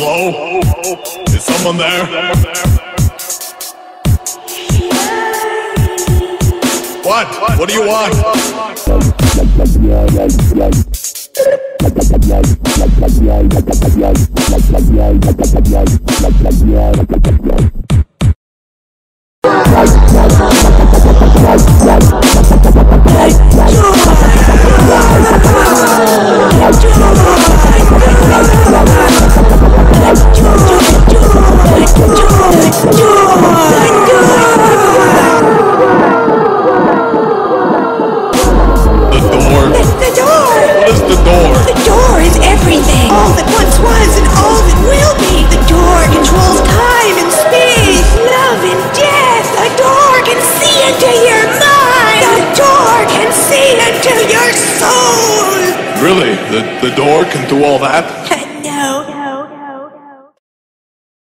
Hello? Is someone there? What? What do you want? Really? The door can do all that? No.